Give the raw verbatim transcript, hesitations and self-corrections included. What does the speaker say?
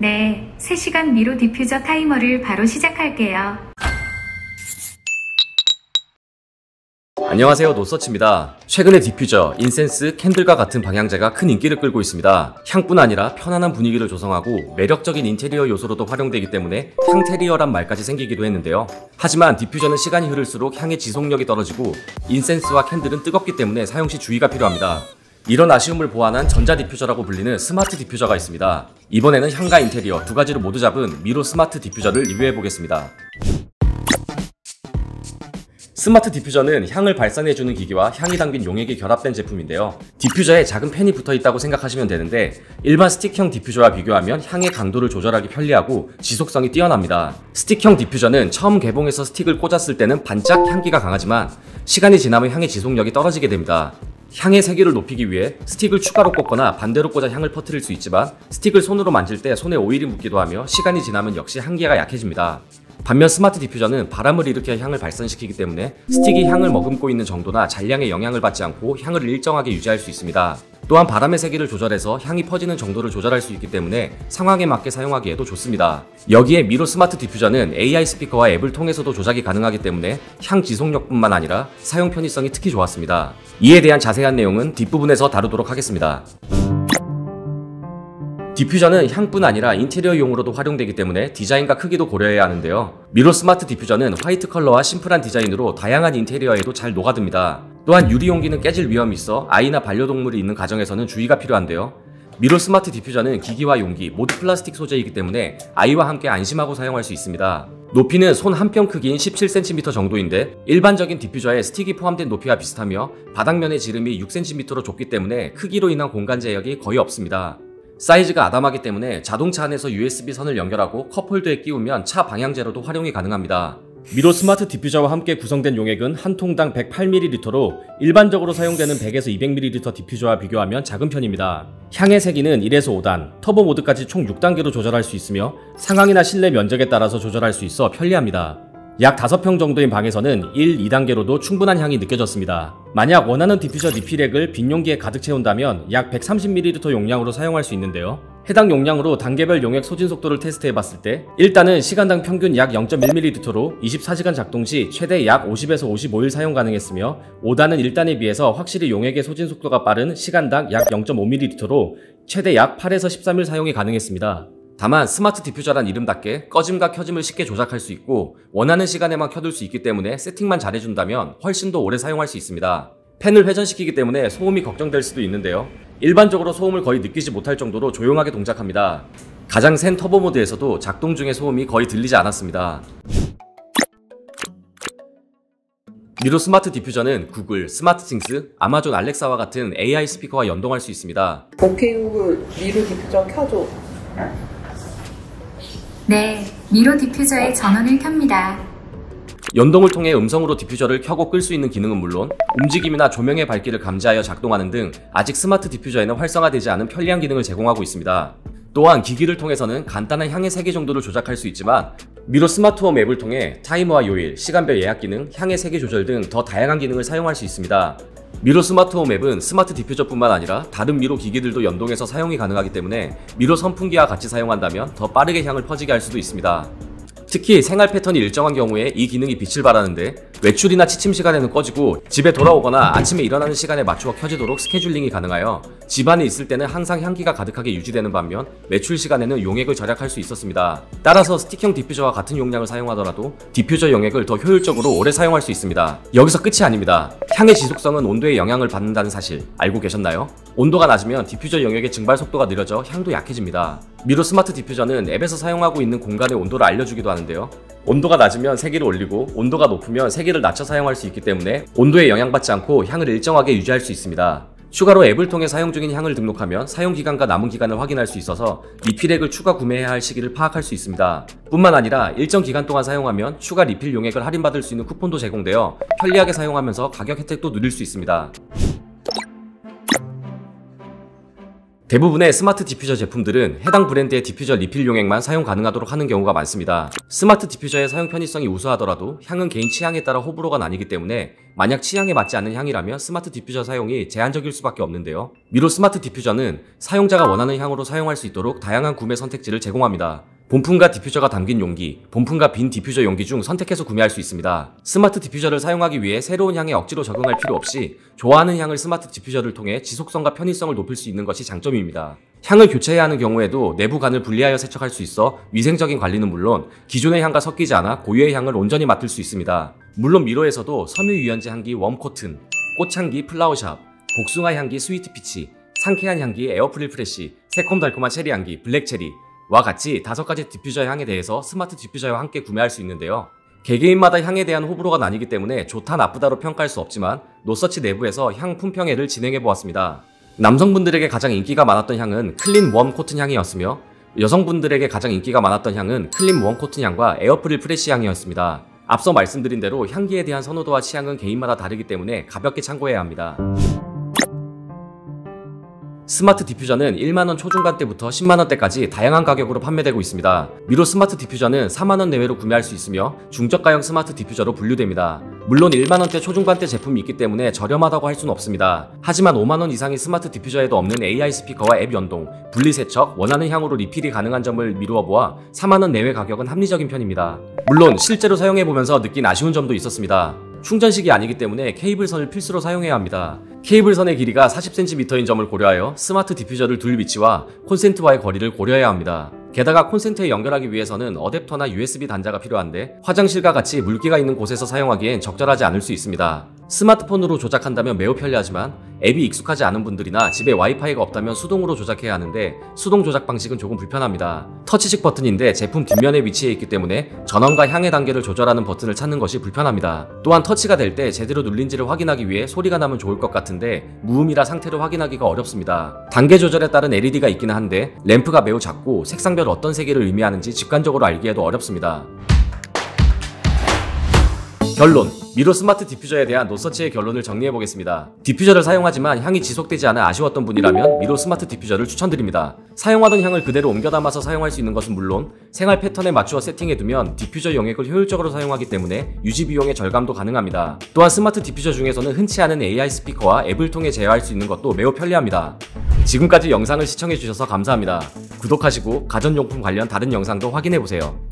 네, 세 시간 미로 디퓨저 타이머를 바로 시작할게요. 안녕하세요, 노서치입니다. 최근에 디퓨저, 인센스, 캔들과 같은 방향제가 큰 인기를 끌고 있습니다. 향뿐 아니라 편안한 분위기를 조성하고 매력적인 인테리어 요소로도 활용되기 때문에 향테리어란 말까지 생기기도 했는데요. 하지만 디퓨저는 시간이 흐를수록 향의 지속력이 떨어지고 인센스와 캔들은 뜨겁기 때문에 사용시 주의가 필요합니다. 이런 아쉬움을 보완한 전자디퓨저라고 불리는 스마트 디퓨저가 있습니다. 이번에는 향과 인테리어 두 가지를 모두 잡은 미로 스마트 디퓨저를 리뷰해보겠습니다. 스마트 디퓨저는 향을 발산해주는 기기와 향이 담긴 용액이 결합된 제품인데요. 디퓨저에 작은 팬이 붙어있다고 생각하시면 되는데 일반 스틱형 디퓨저와 비교하면 향의 강도를 조절하기 편리하고 지속성이 뛰어납니다. 스틱형 디퓨저는 처음 개봉해서 스틱을 꽂았을 때는 반짝 향기가 강하지만 시간이 지나면 향의 지속력이 떨어지게 됩니다. 향의 세기를 높이기 위해 스틱을 추가로 꽂거나 반대로 꽂아 향을 퍼뜨릴 수 있지만 스틱을 손으로 만질 때 손에 오일이 묻기도 하며 시간이 지나면 역시 향기가 약해집니다. 반면 스마트 디퓨저는 바람을 일으켜 향을 발산시키기 때문에 스틱이 향을 머금고 있는 정도나 잔량의 영향을 받지 않고 향을 일정하게 유지할 수 있습니다. 또한 바람의 세기를 조절해서 향이 퍼지는 정도를 조절할 수 있기 때문에 상황에 맞게 사용하기에도 좋습니다. 여기에 미로 스마트 디퓨저는 에이아이 스피커와 앱을 통해서도 조작이 가능하기 때문에 향 지속력뿐만 아니라 사용 편의성이 특히 좋았습니다. 이에 대한 자세한 내용은 뒷부분에서 다루도록 하겠습니다. 디퓨저는 향뿐 아니라 인테리어용으로도 활용되기 때문에 디자인과 크기도 고려해야 하는데요. 미로 스마트 디퓨저는 화이트 컬러와 심플한 디자인으로 다양한 인테리어에도 잘 녹아듭니다. 또한 유리 용기는 깨질 위험이 있어 아이나 반려동물이 있는 가정에서는 주의가 필요한데요. 미로 스마트 디퓨저는 기기와 용기 모두 플라스틱 소재이기 때문에 아이와 함께 안심하고 사용할 수 있습니다. 높이는 손 한 뼘 크기인 십칠 센티미터 정도인데 일반적인 디퓨저에 스틱이 포함된 높이와 비슷하며 바닥면의 지름이 육 센티미터로 좁기 때문에 크기로 인한 공간 제약이 거의 없습니다. 사이즈가 아담하기 때문에 자동차 안에서 유에스비 선을 연결하고 컵홀더에 끼우면 차 방향제로도 활용이 가능합니다. 미로 스마트 디퓨저와 함께 구성된 용액은 한 통당 백팔 밀리리터로 일반적으로 사용되는 백에서 이백 밀리리터 디퓨저와 비교하면 작은 편입니다. 향의 세기는 일에서 오 단, 터보 모드까지 총 육 단계로 조절할 수 있으며 상황이나 실내 면적에 따라서 조절할 수 있어 편리합니다. 약 다섯 평 정도인 방에서는 일, 이 단계로도 충분한 향이 느껴졌습니다. 만약 원하는 디퓨저 리필액을 빈 용기에 가득 채운다면 약 백삼십 밀리리터 용량으로 사용할 수 있는데요. 해당 용량으로 단계별 용액 소진 속도를 테스트해봤을 때 일단은 시간당 평균 약 영 점 일 밀리리터로 이십사 시간 작동 시 최대 약 오십에서 오십오 일 사용 가능했으며 오 단은 일 단에 비해서 확실히 용액의 소진 속도가 빠른 시간당 약 영 점 오 밀리리터로 최대 약 팔에서 십삼 일 사용이 가능했습니다. 다만 스마트 디퓨저란 이름답게 꺼짐과 켜짐을 쉽게 조작할 수 있고 원하는 시간에만 켜둘 수 있기 때문에 세팅만 잘해준다면 훨씬 더 오래 사용할 수 있습니다. 팬을 회전시키기 때문에 소음이 걱정될 수도 있는데요. 일반적으로 소음을 거의 느끼지 못할 정도로 조용하게 동작합니다. 가장 센 터보 모드에서도 작동 중에 소음이 거의 들리지 않았습니다. 미로 스마트 디퓨저는 구글, 스마트띵스, 아마존 알렉사와 같은 에이아이 스피커와 연동할 수 있습니다. 오케이 구글, 미로 디퓨저 켜줘. 네, 미로 디퓨저의 전원을 켭니다. 연동을 통해 음성으로 디퓨저를 켜고 끌 수 있는 기능은 물론 움직임이나 조명의 밝기를 감지하여 작동하는 등 아직 스마트 디퓨저에는 활성화되지 않은 편리한 기능을 제공하고 있습니다. 또한 기기를 통해서는 간단한 향의 세기 정도를 조작할 수 있지만 미로 스마트홈 앱을 통해 타이머와 요일, 시간별 예약 기능, 향의 세기 조절 등 더 다양한 기능을 사용할 수 있습니다. 미로 스마트홈 앱은 스마트 디퓨저뿐만 아니라 다른 미로 기기들도 연동해서 사용이 가능하기 때문에 미로 선풍기와 같이 사용한다면 더 빠르게 향을 퍼지게 할 수도 있습니다. 특히 생활 패턴이 일정한 경우에 이 기능이 빛을 발하는데 외출이나 취침 시간에는 꺼지고 집에 돌아오거나 아침에 일어나는 시간에 맞추어 켜지도록 스케줄링이 가능하여 집안에 있을 때는 항상 향기가 가득하게 유지되는 반면 외출 시간에는 용액을 절약할 수 있었습니다. 따라서 스틱형 디퓨저와 같은 용량을 사용하더라도 디퓨저 용액을 더 효율적으로 오래 사용할 수 있습니다. 여기서 끝이 아닙니다. 향의 지속성은 온도에 영향을 받는다는 사실 알고 계셨나요? 온도가 낮으면 디퓨저 용액의 증발 속도가 느려져 향도 약해집니다. 미로 스마트 디퓨저는 앱에서 사용하고 있는 공간의 온도를 알려주기도 하는데요. 온도가 낮으면 세기를 올리고 온도가 높으면 세기를 낮춰 사용할 수 있기 때문에 온도에 영향받지 않고 향을 일정하게 유지할 수 있습니다. 추가로 앱을 통해 사용 중인 향을 등록하면 사용기간과 남은 기간을 확인할 수 있어서 리필액을 추가 구매해야 할 시기를 파악할 수 있습니다. 뿐만 아니라 일정 기간 동안 사용하면 추가 리필 용액을 할인받을 수 있는 쿠폰도 제공되어 편리하게 사용하면서 가격 혜택도 누릴 수 있습니다. 대부분의 스마트 디퓨저 제품들은 해당 브랜드의 디퓨저 리필 용액만 사용 가능하도록 하는 경우가 많습니다. 스마트 디퓨저의 사용 편의성이 우수하더라도 향은 개인 취향에 따라 호불호가 나뉘기 때문에 만약 취향에 맞지 않는 향이라면 스마트 디퓨저 사용이 제한적일 수밖에 없는데요. 미로 스마트 디퓨저는 사용자가 원하는 향으로 사용할 수 있도록 다양한 구매 선택지를 제공합니다. 본품과 디퓨저가 담긴 용기, 본품과 빈 디퓨저 용기 중 선택해서 구매할 수 있습니다. 스마트 디퓨저를 사용하기 위해 새로운 향에 억지로 적응할 필요 없이 좋아하는 향을 스마트 디퓨저를 통해 지속성과 편의성을 높일 수 있는 것이 장점입니다. 향을 교체해야 하는 경우에도 내부 간을 분리하여 세척할 수 있어 위생적인 관리는 물론 기존의 향과 섞이지 않아 고유의 향을 온전히 맡을 수 있습니다. 물론 미로에서도 섬유유연제 향기 웜 코튼, 꽃향기 플라워 샵, 복숭아 향기 스위트 피치, 상쾌한 향기 에어 프릴 프레쉬, 새콤달콤한 체리 향기 블랙 체리 와 같이 다섯 가지 디퓨저 향에 대해서 스마트 디퓨저와 함께 구매할 수 있는데요. 개개인마다 향에 대한 호불호가 나뉘기 때문에 좋다 나쁘다로 평가할 수 없지만 노서치 내부에서 향 품평회를 진행해보았습니다. 남성분들에게 가장 인기가 많았던 향은 클린 웜 코튼 향이었으며 여성분들에게 가장 인기가 많았던 향은 클린 웜 코튼 향과 에어프릴 프레쉬 향이었습니다. 앞서 말씀드린 대로 향기에 대한 선호도와 취향은 개인마다 다르기 때문에 가볍게 참고해야 합니다. 스마트 디퓨저는 일만 원 초중간대부터 십만 원대까지 다양한 가격으로 판매되고 있습니다. 미로 스마트 디퓨저는 사만 원 내외로 구매할 수 있으며 중저가형 스마트 디퓨저로 분류됩니다. 물론 일만 원대 초중반대 제품이 있기 때문에 저렴하다고 할 수는 없습니다. 하지만 오만 원 이상의 스마트 디퓨저에도 없는 에이아이 스피커와 앱 연동, 분리세척, 원하는 향으로 리필이 가능한 점을 미루어 보아 사만 원 내외 가격은 합리적인 편입니다. 물론 실제로 사용해보면서 느낀 아쉬운 점도 있었습니다. 충전식이 아니기 때문에 케이블선을 필수로 사용해야 합니다. 케이블선의 길이가 사십 센티미터인 점을 고려하여 스마트 디퓨저를 둘 위치와 콘센트와의 거리를 고려해야 합니다. 게다가 콘센트에 연결하기 위해서는 어댑터나 유에스비 단자가 필요한데 화장실과 같이 물기가 있는 곳에서 사용하기엔 적절하지 않을 수 있습니다. 스마트폰으로 조작한다면 매우 편리하지만 앱이 익숙하지 않은 분들이나 집에 와이파이가 없다면 수동으로 조작해야 하는데 수동 조작 방식은 조금 불편합니다. 터치식 버튼인데 제품 뒷면에 위치해 있기 때문에 전원과 향의 단계를 조절하는 버튼을 찾는 것이 불편합니다. 또한 터치가 될 때 제대로 눌린지를 확인하기 위해 소리가 나면 좋을 것 같은데 무음이라 상태를 확인하기가 어렵습니다. 단계 조절에 따른 엘이디가 있기는 한데 램프가 매우 작고 색상별 어떤 색을 의미하는지 직관적으로 알기에도 어렵습니다. 결론! 미로 스마트 디퓨저에 대한 노서치의 결론을 정리해보겠습니다. 디퓨저를 사용하지만 향이 지속되지 않아 아쉬웠던 분이라면 미로 스마트 디퓨저를 추천드립니다. 사용하던 향을 그대로 옮겨 담아서 사용할 수 있는 것은 물론 생활 패턴에 맞추어 세팅해두면 디퓨저 용액을 효율적으로 사용하기 때문에 유지 비용의 절감도 가능합니다. 또한 스마트 디퓨저 중에서는 흔치 않은 에이아이 스피커와 앱을 통해 제어할 수 있는 것도 매우 편리합니다. 지금까지 영상을 시청해주셔서 감사합니다. 구독하시고 가전용품 관련 다른 영상도 확인해보세요.